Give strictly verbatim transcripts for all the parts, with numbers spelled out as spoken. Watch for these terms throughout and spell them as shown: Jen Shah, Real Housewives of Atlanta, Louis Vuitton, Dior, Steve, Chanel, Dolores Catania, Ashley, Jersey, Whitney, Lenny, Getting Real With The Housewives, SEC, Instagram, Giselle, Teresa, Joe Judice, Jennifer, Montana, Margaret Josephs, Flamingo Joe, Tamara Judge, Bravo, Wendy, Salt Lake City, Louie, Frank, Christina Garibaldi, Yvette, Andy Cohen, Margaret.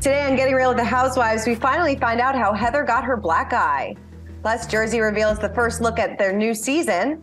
Today on Getting Real with the Housewives, we finally find out how Heather got her black eye. Plus, Jersey reveals the first look at their new season.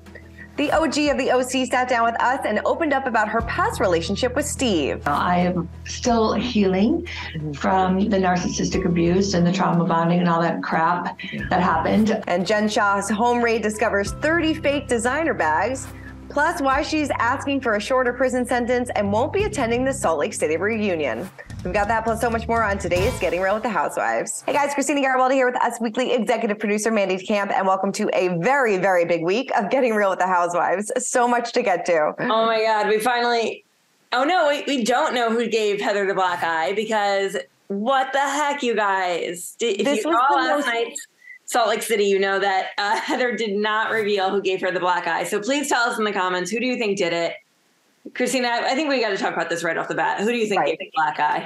The O G of the O C sat down with us and opened up about her past relationship with Steve. I am still healing from the narcissistic abuse and the trauma bonding and all that crap that happened. And Jen Shah's home raid discovers thirty fake designer bags, plus why she's asking for a shorter prison sentence and won't be attending the Salt Lake City reunion. We've got that plus so much more on today's Getting Real with the Housewives. Hey guys, Christina Garibaldi here with Us Weekly executive producer Mandy Camp, and welcome to a very, very big week of Getting Real with the Housewives. So much to get to. Oh my God, we finally, oh no, wait, we don't know who gave Heather the black eye because what the heck, you guys? Did, if this you was saw last most- night's Salt Lake City, you know that uh, Heather did not reveal who gave her the black eye. So please tell us in the comments, who do you think did it? Christina, I think we got to talk about this right off the bat. Who do you think right. gave the black eye?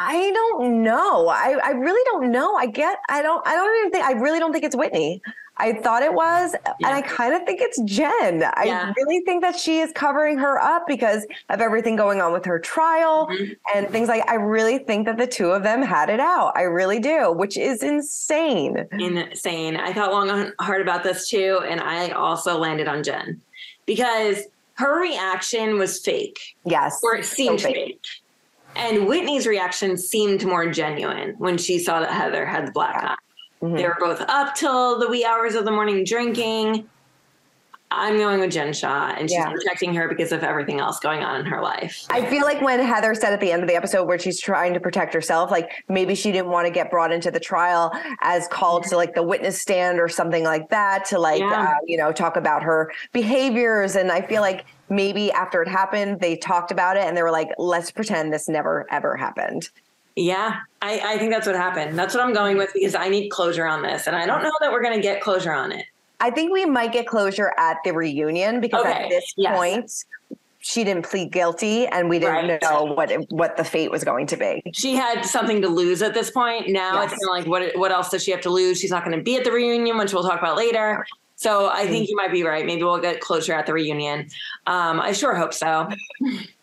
I don't know. I, I really don't know. I get, I don't, I don't even think, I really don't think it's Whitney. I thought it was, yeah. and I kind of think it's Jen. Yeah. I really think that she is covering her up because of everything going on with her trial mm-hmm. and things like, I really think that the two of them had it out. I really do, which is insane. Insane. I thought long and hard about this too. And I also landed on Jen because her reaction was fake. Yes. Or it seemed so fake. fake. And Whitney's reaction seemed more genuine when she saw that Heather had the black eye. Mm-hmm. They were both up till the wee hours of the morning drinking. I'm going with Jen Shah, and she's yeah. protecting her because of everything else going on in her life. I feel like when Heather said at the end of the episode where she's trying to protect herself, like maybe she didn't want to get brought into the trial as called yeah. to like the witness stand or something like that to like, yeah. uh, you know, talk about her behaviors. And I feel like maybe after it happened, they talked about it and they were like, let's pretend this never, ever happened. Yeah, I, I think that's what happened. That's what I'm going with because I need closure on this. And I don't know that we're going to get closure on it. I think we might get closure at the reunion because okay. at this yes. point, she didn't plead guilty and we didn't right. know what what the fate was going to be. She had something to lose at this point. Now yes. it's kind of like, what what else does she have to lose? She's not going to be at the reunion, which we'll talk about later. So I think you might be right. Maybe we'll get closure at the reunion. Um, I sure hope so.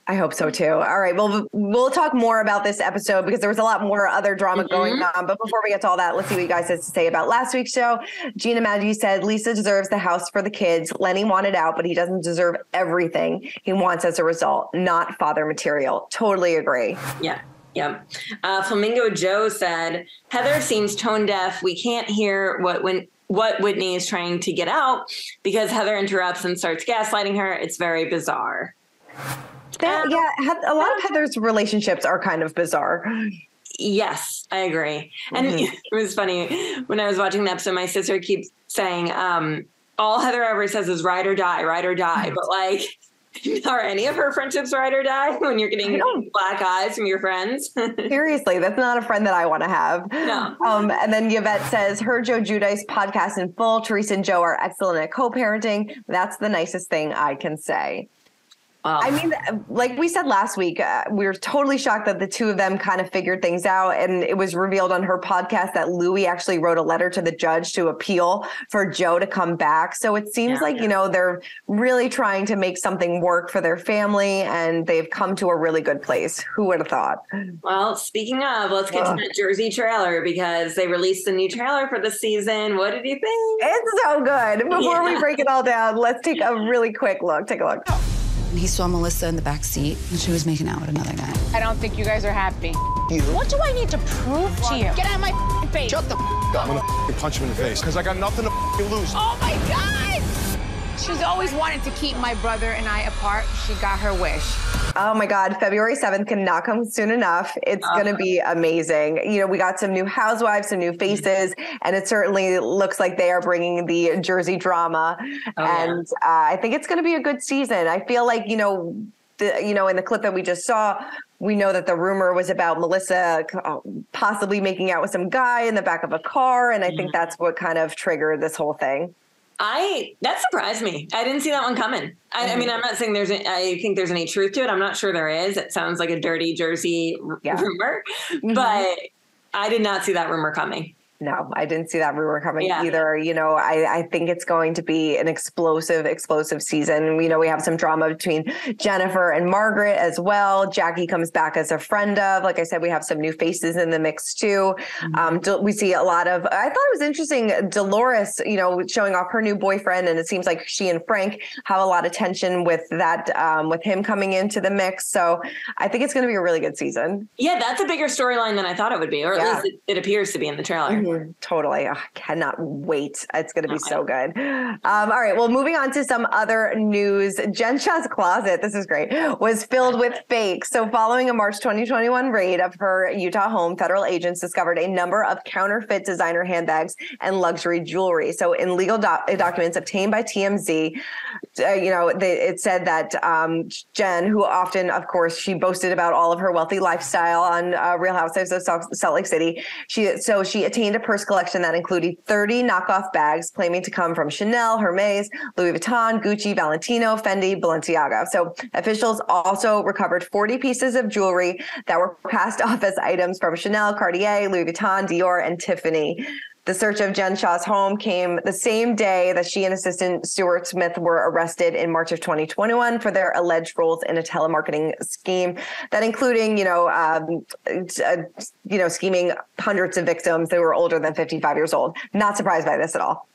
I hope so too. All right. Well, we'll talk more about this episode because there was a lot more other drama mm-hmm. going on. But before we get to all that, let's see what you guys had to say about last week's show. Gina Maggi said, Lisa deserves the house for the kids. Lenny wanted out, but he doesn't deserve everything he wants as a result, not father material. Totally agree. Yeah. Yeah. Uh, Flamingo Joe said, Heather seems tone deaf. We can't hear what when what Whitney is trying to get out because Heather interrupts and starts gaslighting her. It's very bizarre. That, yeah, a lot of Heather's relationships are kind of bizarre. Yes, I agree. And mm-hmm. it was funny when I was watching the episode, my sister keeps saying, um, all Heather ever says is ride or die, ride or die. But like, are any of her friendships ride or die when you're getting black eyes from your friends? Seriously, that's not a friend that I want to have. No. Um, and then Yvette says, her Joe Judice podcast in full. Teresa and Joe are excellent at co-parenting. That's the nicest thing I can say. Um, I mean, like we said last week, uh, we were totally shocked that the two of them kind of figured things out. And it was revealed on her podcast that Louie actually wrote a letter to the judge to appeal for Joe to come back. So it seems yeah, like, yeah. you know, they're really trying to make something work for their family and they've come to a really good place. Who would have thought? Well, speaking of, let's get Ugh. to that Jersey trailer because they released a new trailer for the season. What did you think? It's so good. Before yeah. we break it all down, let's take a really quick look. Take a look. He saw Melissa in the back seat, and she was making out with another guy. I don't think you guys are happy. You. What do I need to prove to you? Get out of my face. Shut the up. I'm gonna punch him in the face, because I got nothing to lose. Oh, my God! She's always wanted to keep my brother and I apart. She got her wish. Oh, my God. February seventh cannot come soon enough. It's uh-huh. going to be amazing. You know, we got some new housewives, some new faces, mm-hmm. and it certainly looks like they are bringing the Jersey drama. Oh, and yeah. uh, I think it's going to be a good season. I feel like, you know, the, you know, in the clip that we just saw, we know that the rumor was about Melissa possibly making out with some guy in the back of a car. And I mm-hmm. think that's what kind of triggered this whole thing. I, that surprised me. I didn't see that one coming. I, mm-hmm. I mean, I'm not saying there's, a, I think there's any truth to it. I'm not sure there is. It sounds like a dirty Jersey yeah. rumor, mm-hmm. but I did not see that rumor coming. No, I didn't see that rumor coming yeah. either. You know, I, I think it's going to be an explosive, explosive season. You know, we have some drama between Jennifer and Margaret as well. Jackie comes back as a friend of, like I said, we have some new faces in the mix too. Mm-hmm. Um, we see a lot of, I thought it was interesting, Dolores, you know, showing off her new boyfriend, and it seems like she and Frank have a lot of tension with that, um, with him coming into the mix. So I think it's going to be a really good season. Yeah, that's a bigger storyline than I thought it would be, or at yeah. least it, it appears to be in the trailer. Mm-hmm. Totally. I cannot wait. It's going to be so good. Um, all right. Well, moving on to some other news. Jen Shah's closet, this is great, was filled with fakes. So following a March twenty twenty-one raid of her Utah home, federal agents discovered a number of counterfeit designer handbags and luxury jewelry. So in legal doc- documents obtained by T M Z, uh, you know, they, it said that um, Jen, who often, of course, she boasted about all of her wealthy lifestyle on uh, Real Housewives of Salt, Salt Lake City. She So she attained a purse collection that included thirty knockoff bags claiming to come from Chanel, Hermes, Louis Vuitton, Gucci, Valentino, Fendi, Balenciaga. So officials also recovered forty pieces of jewelry that were passed off as items from Chanel, Cartier, Louis Vuitton, Dior, and Tiffany. The search of Jen Shah's home came the same day that she and assistant Stuart Smith were arrested in March of twenty twenty-one for their alleged roles in a telemarketing scheme that including, you know, um, uh, you know, scheming hundreds of victims that were older than fifty-five years old. Not surprised by this at all.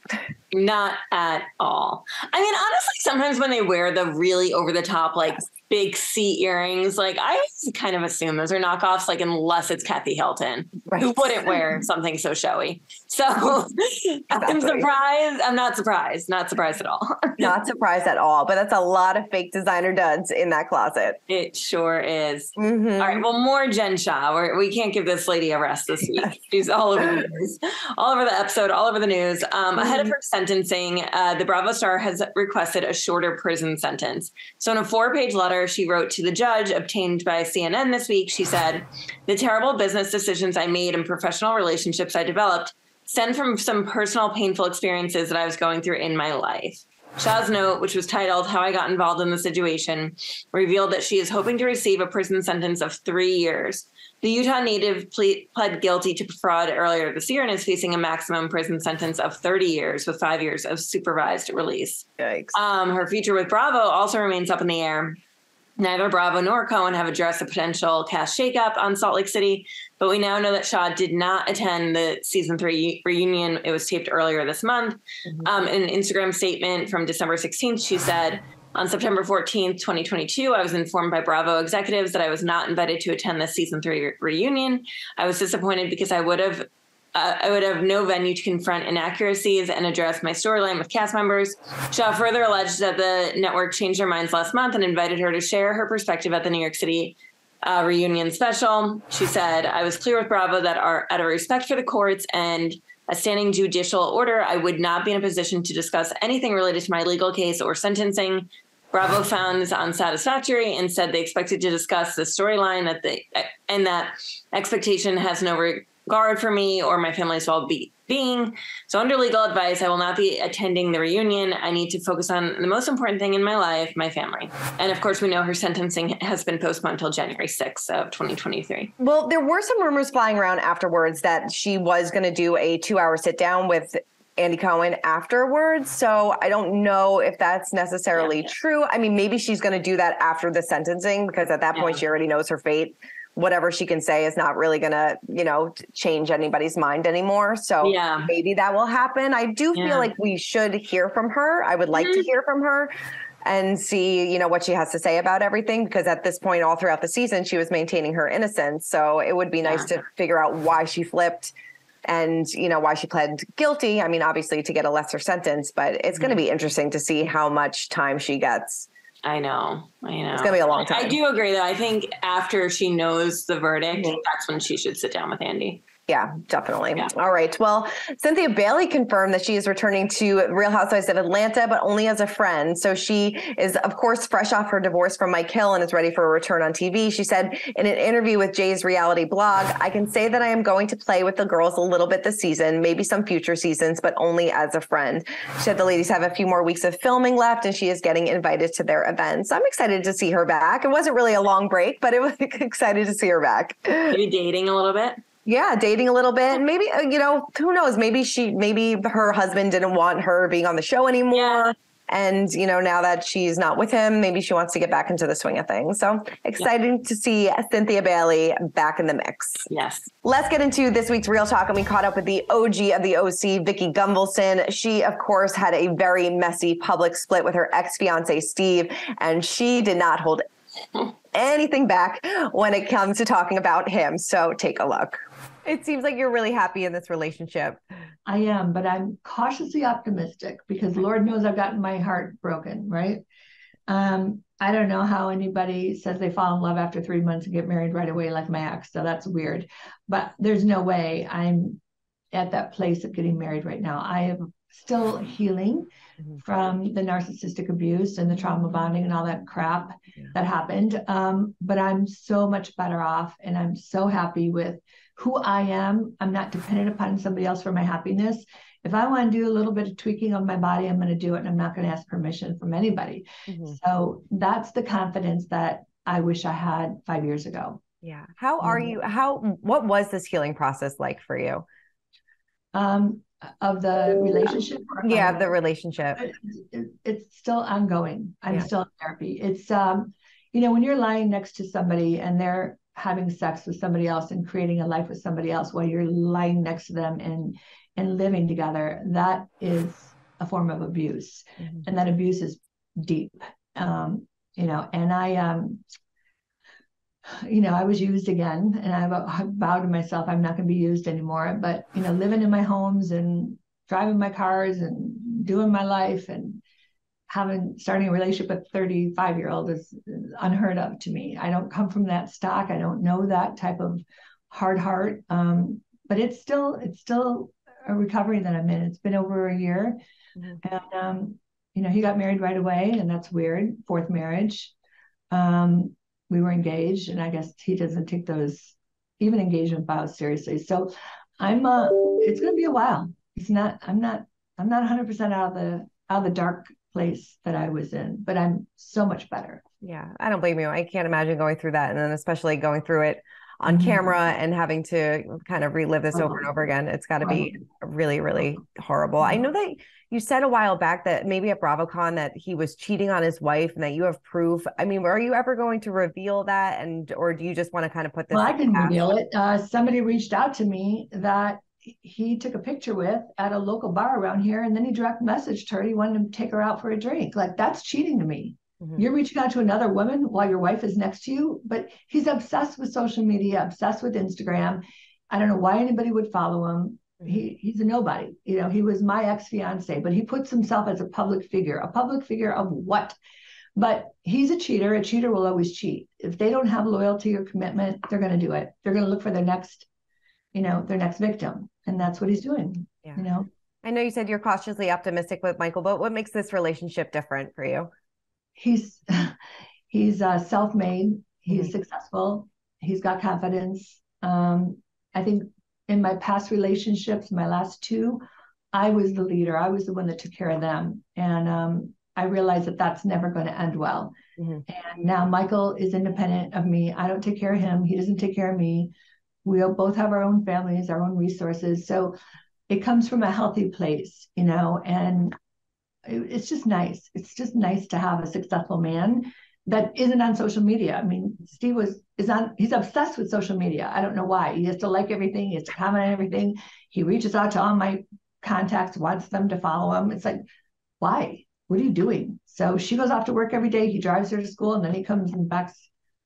Not at all. I mean, honestly, sometimes when they wear the really over the top, like big C earrings, like I kind of assume those are knockoffs, like unless it's Kathy Hilton, right, who wouldn't wear something so showy. So exactly. I'm surprised. I'm not surprised. Not surprised at all. Not surprised at all. But that's a lot of fake designer duds in that closet. It sure is. Mm-hmm. All right. Well, more Jen Shah. We're, we can't give this lady a rest this week. Yes. She's all over the news, all over the episode, all over the news. Um, mm-hmm. Ahead of her sentencing, uh, the Bravo star has requested a shorter prison sentence. So in a four-page letter she wrote to the judge obtained by C N N this week, she said, "The terrible business decisions I made and professional relationships I developed stem from some personal painful experiences that I was going through in my life." Shah's note, which was titled "How I Got Involved in the Situation," revealed that she is hoping to receive a prison sentence of three years. The Utah native ple- pled guilty to fraud earlier this year and is facing a maximum prison sentence of thirty years with five years of supervised release. Yikes. Um, her future with Bravo also remains up in the air. Neither Bravo nor Cohen have addressed a potential cast shakeup on Salt Lake City, but we now know that Shah did not attend the season three reunion. It was taped earlier this month. Mm-hmm. Um, in an Instagram statement from December sixteenth, she said, "On September fourteenth, twenty twenty-two, I was informed by Bravo executives that I was not invited to attend the season three re- reunion. I was disappointed because I would have uh, I would have no venue to confront inaccuracies and address my storyline with cast members." Shah further alleged that the network changed their minds last month and invited her to share her perspective at the New York City uh, reunion special. She said, "I was clear with Bravo that our, out of respect for the courts and a standing judicial order, I would not be in a position to discuss anything related to my legal case or sentencing. Bravo found this unsatisfactory and said they expected to discuss the storyline that they and that expectation has no regard for me or my family's well-being. So under legal advice, I will not be attending the reunion. I need to focus on the most important thing in my life, my family." And of course, we know her sentencing has been postponed until January sixth of twenty twenty-three. Well, there were some rumors flying around afterwards that she was going to do a two-hour sit-down with Andy Cohen afterwards. So I don't know if that's necessarily yeah. true. I mean, maybe she's going to do that after the sentencing, because at that yeah. point she already knows her fate. Whatever she can say is not really going to, you know, change anybody's mind anymore. So yeah. maybe that will happen. I do yeah. feel like we should hear from her. I would like mm-hmm. to hear from her and see, you know, what she has to say about everything, because at this point all throughout the season she was maintaining her innocence. So it would be nice yeah. to figure out why she flipped and, you know, why she pled guilty. I mean, obviously to get a lesser sentence, but it's going to be interesting to see how much time she gets. I know. I know. It's going to be a long time. I do agree, though. I think after she knows the verdict, mm-hmm. that's when she should sit down with Andy. Yeah, definitely. Yeah. All right. Well, Cynthia Bailey confirmed that she is returning to Real Housewives of Atlanta, but only as a friend. So she is, of course, fresh off her divorce from Mike Hill and is ready for a return on T V. She said in an interview with Jay's reality blog, "I can say that I am going to play with the girls a little bit this season, maybe some future seasons, but only as a friend." She said the ladies have a few more weeks of filming left and she is getting invited to their events. I'm excited to see her back. It wasn't really a long break, but it was excited to see her back. Are you dating a little bit? Yeah, dating a little bit. And maybe, you know, who knows? Maybe she, maybe her husband didn't want her being on the show anymore. Yeah. And, you know, now that she's not with him, maybe she wants to get back into the swing of things. So exciting yeah. to see Cynthia Bailey back in the mix. Yes. Let's get into this week's Real Talk. And we caught up with the O G of the O C, Vicki Gumbelson. She, of course, had a very messy public split with her ex-fiance, Steve, and she did not hold anything back when it comes to talking about him. So take a look. It seems like you're really happy in this relationship. I am, but I'm cautiously optimistic because Lord knows I've gotten my heart broken, right? Um, I don't know how anybody says they fall in love after three months and get married right away like my ex, so that's weird. But there's no way I'm at that place of getting married right now. I am still healing from the narcissistic abuse and the trauma bonding and all that crap yeah. that happened. Um, but I'm so much better off and I'm so happy with who I am. I'm not dependent upon somebody else for my happiness. If I want to do a little bit of tweaking on my body, I'm going to do it. And I'm not going to ask permission from anybody. Mm-hmm. So that's the confidence that I wish I had five years ago. Yeah. How are mm-hmm. you, how, what was this healing process like for you? Um, of the relationship? Or yeah. Of the relationship. It, it's still ongoing. I'm yeah. still in therapy. It's, um, you know, when you're lying next to somebody and they're having sex with somebody else and creating a life with somebody else while you're lying next to them and, and living together, that is a form of abuse. Mm-hmm. And that abuse is deep. Um, you know, and I, um, you know, I was used again, and I, I vowed to myself, I'm not going to be used anymore, but, you know, living in my homes and driving my cars and doing my life and having, starting a relationship with a thirty-five year old is, is unheard of to me. I don't come from that stock. I don't know that type of hard heart. Um, but it's still, it's still a recovery that I'm in. It's been over a year mm-hmm. and, um, you know, he got married right away, and that's weird. Fourth marriage. Um, we were engaged, and I guess he doesn't take those even engagement vows seriously. So I'm, uh, it's going to be a while. It's not, I'm not, I'm not one hundred percent out of the, out of the dark place that I was in, but I'm so much better. Yeah. I don't blame you. I can't imagine going through that. And then especially going through it on mm-hmm. camera and having to kind of relive this oh. over and over again. It's gotta be really, really horrible. I know that you said a while back that maybe at BravoCon that he was cheating on his wife and that you have proof. I mean, are you ever going to reveal that? And, or do you just want to kind of put this? Well, I can reveal it. Uh, somebody reached out to me that he took a picture with at a local bar around here. And then he direct messaged her. He wanted to take her out for a drink. Like, that's cheating to me. Mm-hmm. You're reaching out to another woman while your wife is next to you, but he's obsessed with social media, obsessed with Instagram. I don't know why anybody would follow him. Mm-hmm. He he's a nobody. You know, he was my ex-fiance, but he puts himself as a public figure, a public figure of what? But he's a cheater. A cheater will always cheat. If they don't have loyalty or commitment, they're going to do it. They're going to look for their next, you know, their next victim. And that's what he's doing. Yeah. You know, I know you said you're cautiously optimistic with Michael, but what makes this relationship different for you? He's, he's uh, self-made. He's mm-hmm. successful. He's got confidence. Um, I think in my past relationships, my last two, I was the leader. I was the one that took care of them. And um, I realized that that's never going to end well. Mm-hmm. And now Michael is independent of me. I don't take care of him. He doesn't take care of me. We both have our own families, our own resources. So it comes from a healthy place, you know, and it's just nice. It's just nice to have a successful man that isn't on social media. I mean, Steve was, is on, he's obsessed with social media. I don't know why. He has to like everything. He has to comment on everything. He reaches out to all my contacts, wants them to follow him. It's like, why? What are you doing? So she goes off to work every day. He drives her to school, and then he comes and back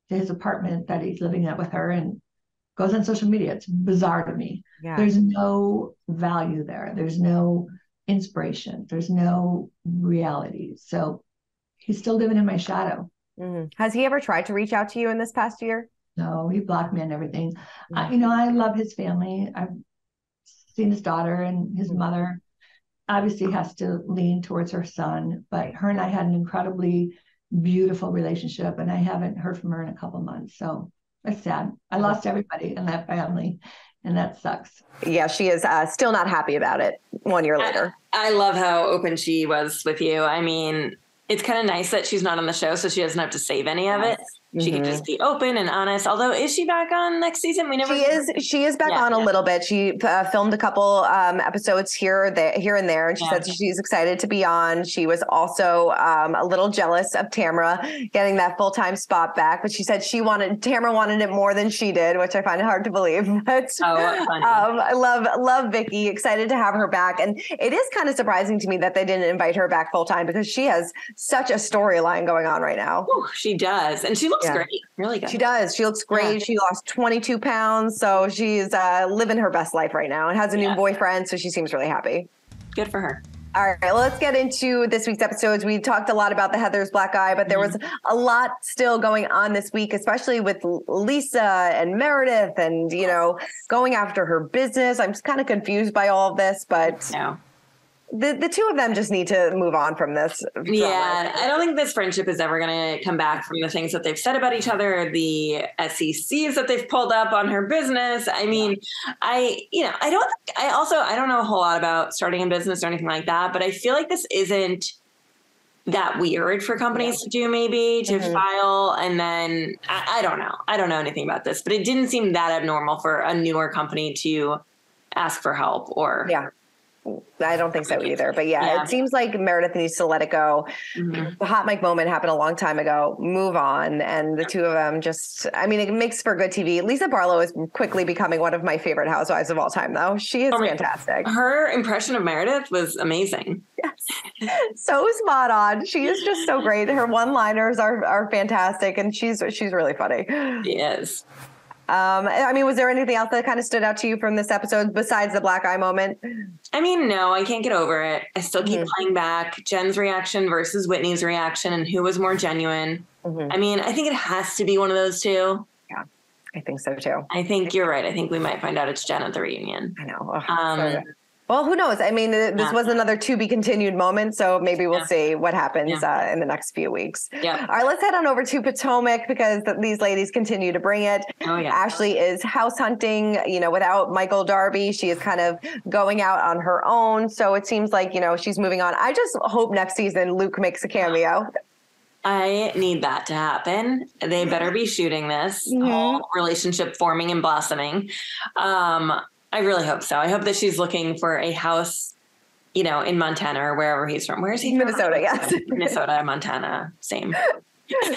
to his apartment that he's living at with her and goes on social media. It's bizarre to me. Yeah. There's no value there. There's no inspiration. There's no reality. So he's still living in my shadow. Mm-hmm. Has he ever tried to reach out to you in this past year? No, he blocked me and everything. Mm-hmm. uh, you know, I love his family. I've seen his daughter and his mm-hmm. mother. Obviously has to lean towards her son, but her and I had an incredibly beautiful relationship, and I haven't heard from her in a couple months. So that's sad. I lost everybody in that family, and that sucks. Yeah, she is uh, still not happy about it one year later. I, I love how open she was with you. I mean, it's kind of nice that she's not on the show, so she doesn't have to save any of it. Mm-hmm. She can just be open and honest. Although, is she back on next season? We never. She is. She is back yeah, on a yeah. little bit. She uh, filmed a couple um, episodes here, there, here and there, and she yeah. said she's excited to be on. She was also um, a little jealous of Tamara getting that full time spot back, but she said she wanted Tamara wanted it more than she did, which I find hard to believe. But oh, funny. Um, I love love Vicky. Excited to have her back, and it is kind of surprising to me that they didn't invite her back full time because she has such a storyline going on right now. Ooh, she does, and she looks. Yeah. great. Really good. She does. She looks great. Yeah. She lost twenty-two pounds. So she's uh, living her best life right now and has a yeah. new boyfriend. So she seems really happy. Good for her. All right, well, let's get into this week's episodes. We talked a lot about the Heather's black eye, but there was a lot still going on this week, especially with Lisa and Meredith and, you know, going after her business. I'm just kind of confused by all of this, but no. The the two of them just need to move on from this. Drama. Yeah, I don't think this friendship is ever going to come back from the things that they've said about each other, the S E Cs that they've pulled up on her business. I mean, yeah. I, you know, I don't, think, I also, I don't know a whole lot about starting a business or anything like that, but I feel like this isn't that weird for companies yeah. to do maybe, to mm-hmm. file. And then I, I don't know. I don't know anything about this, but it didn't seem that abnormal for a newer company to ask for help or. Yeah. I don't think so either. But yeah, yeah, it seems like Meredith needs to let it go. Mm-hmm. The hot mic moment happened a long time ago. Move on. And the two of them just, I mean, it makes for good T V. Lisa Barlow is quickly becoming one of my favorite housewives of all time, though. She is oh fantastic. God. Her impression of Meredith was amazing. Yes. So spot on. She is just so great. Her one-liners are, are fantastic. And she's, she's really funny. She is. Um, I mean, was there anything else that kind of stood out to you from this episode besides the black eye moment? I mean, no, I can't get over it. I still keep mm-hmm. playing back Jen's reaction versus Whitney's reaction and who was more genuine. Mm-hmm. I mean, I think it has to be one of those two. Yeah, I think so too. I think you're right. I think we might find out it's Jen at the reunion. I know. Oh, um, so well, who knows? I mean, this yeah. was another to be continued moment, so maybe we'll yeah. see what happens yeah. uh, in the next few weeks. Yeah. All right, let's head on over to Potomac because th- these ladies continue to bring it. Oh, yeah. Ashley is house hunting, you know, without Michael Darby. She is kind of going out on her own, so it seems like, you know, she's moving on. I just hope next season Luke makes a cameo. I need that to happen. They better be shooting this mm-hmm. whole relationship forming and blossoming. Um I really hope so. I hope that she's looking for a house, you know, in Montana or wherever he's from. Where is he from? Minnesota, yes. Minnesota, Montana, same.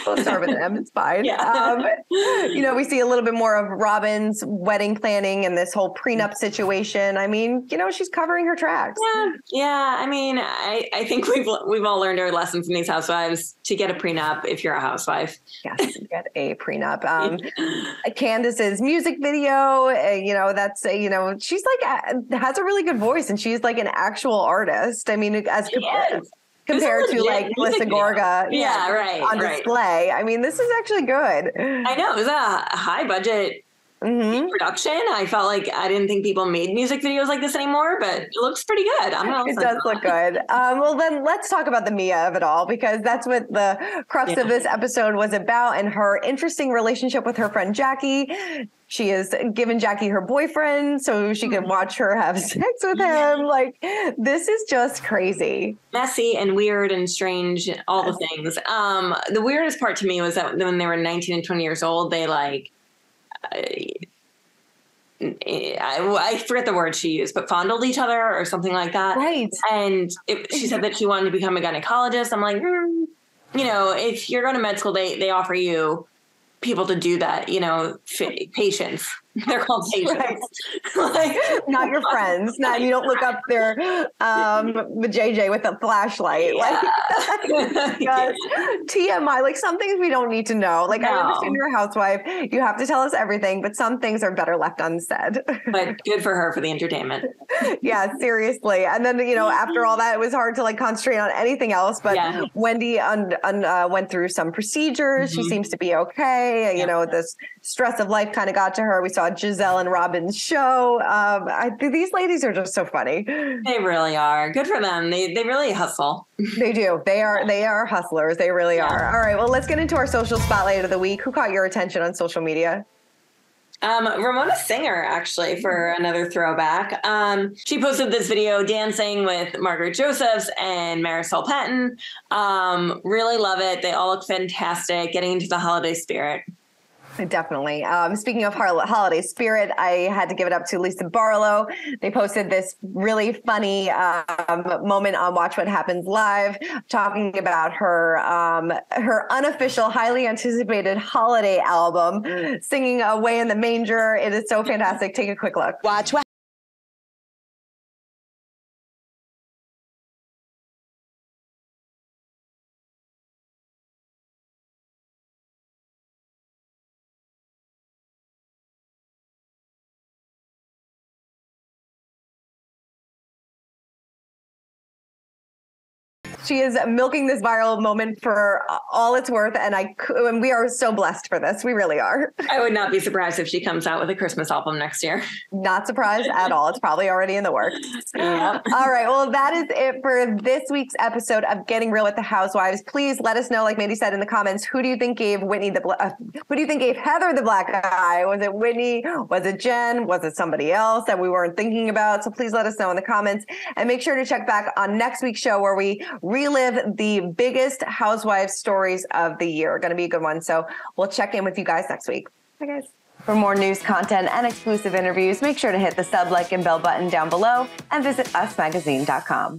We'll start with them. It's fine. Yeah. Um, you know, we see a little bit more of Robin's wedding planning and this whole prenup situation. I mean, you know, she's covering her tracks. Yeah. Yeah. I mean, I, I think we've we've all learned our lesson from these housewives to get a prenup if you're a housewife. Yes, get a prenup. Um, Candace's music video, uh, you know, that's, uh, you know, she's like, uh, has a really good voice and she's like an actual artist. I mean, as compared. Compared to like Melissa Gorga, yeah, yeah, right, on display. Right. I mean, this is actually good. I know it was a high budget mm-hmm. production. I felt like I didn't think people made music videos like this anymore, but it looks pretty good. I'm not it does that. Look good. Um, well, then let's talk about the Mia of it all because that's what the crux yeah. of this episode was about, and her interesting relationship with her friend Jackie. She has given Jackie her boyfriend so she can watch her have sex with him. Like, this is just crazy. Messy and weird and strange, all yes. the things. Um, the weirdest part to me was that when they were nineteen and twenty years old, they like, I, I, I forget the word she used, but fondled each other or something like that. Right. And it, she said that she wanted to become a gynecologist. I'm like, mm. you know, if you're going to med school, they, they offer you people to do that, you know, patients. They're called patients. Right. Like, not your friends. Not you don't look up their um, J J with a flashlight. Yeah. Like yes. T M I. Like some things we don't need to know. Like no. I understand you're a housewife. You have to tell us everything, but some things are better left unsaid. But good for her for the entertainment. Yeah, seriously. And then you know, after all that, it was hard to like concentrate on anything else. But yeah. Wendy un- un- uh, went through some procedures. Mm-hmm. She seems to be okay. Yeah. You know, this stress of life kind of got to her. We saw Giselle and Robin's show. Um, I, these ladies are just so funny. They really are. Good for them. They they really hustle. They do. They are they are hustlers. They really yeah. are. All right. Well, let's get into our social spotlight of the week. Who caught your attention on social media? Um, Ramona Singer, actually, for another throwback. Um, she posted this video dancing with Margaret Josephs and Marisol Patton. Um, really love it. They all look fantastic, getting into the holiday spirit. Definitely. Um, speaking of holiday spirit, I had to give it up to Lisa Barlow. They posted this really funny um, moment on Watch What Happens Live, talking about her um, her unofficial, highly anticipated holiday album, mm. singing Away in the Manger. It is so fantastic. Take a quick look. Watch What. She is milking this viral moment for all it's worth, and I and we are so blessed for this. We really are. I would not be surprised if she comes out with a Christmas album next year. Not surprised at all. It's probably already in the works. Yep. All right. Well, that is it for this week's episode of Getting Real with the Housewives. Please let us know, like Mandy said in the comments, who do you think gave Whitney the bla- uh, who do you think gave Heather the black eye? Was it Whitney? Was it Jen? Was it somebody else that we weren't thinking about? So please let us know in the comments, and make sure to check back on next week's show where we re- Relive the biggest housewives stories of the year. Going to be a good one. So we'll check in with you guys next week. Bye, guys. For more news, content, and exclusive interviews, make sure to hit the sub, like, and bell button down below and visit us magazine dot com.